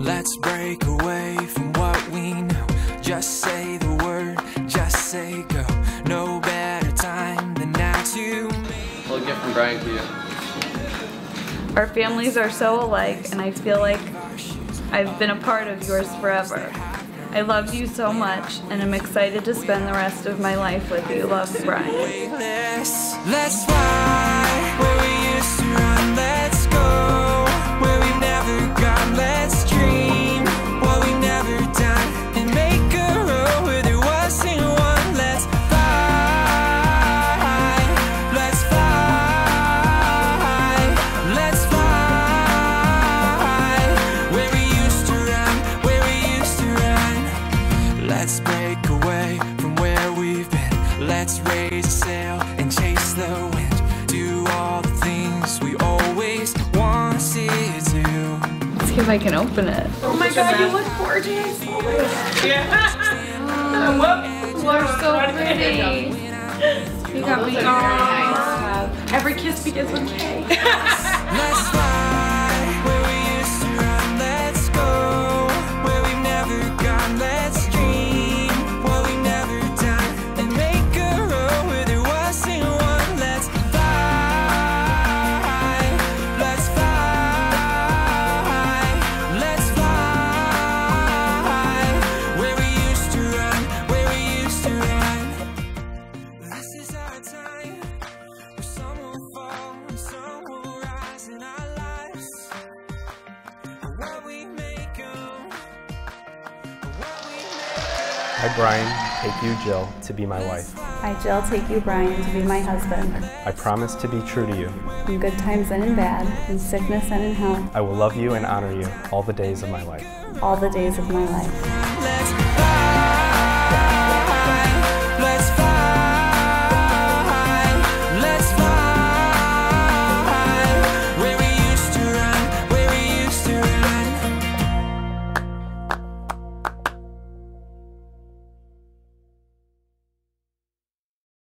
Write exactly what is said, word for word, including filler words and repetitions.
Let's break away from what we know. Just say the word, just say go. No better time than now to me. Little gift from Brian to you. Our families are so alike, and I feel like I've been a part of yours forever. I love you so much, and I'm excited to spend the rest of my life with you. Love, Brian. Let's fly where we used to run. Let's go where we've never gone. Let's dream what we've never done and make a road where there wasn't one. Let's fly. Let's fly. Let's fly where we used to run, where we used to run. Let's break away from where we've been. Let's raise a sail and chase the wind. Do all the things we always want to see you do. Let's see if I can open it. Oh my god, you look gorgeous. Oh my god. Yeah. Whoop. You are so pretty. You got me. Very nice. Every kiss begins with K. Let's fly where we used to run. Let's go where we've never gone. Let's I, Brian, take you, Jill, to be my wife. I, Jill, take you, Brian, to be my husband. I promise to be true to you. In good times and in bad, in sickness and in health. I will love you and honor you all the days of my life. All the days of my life.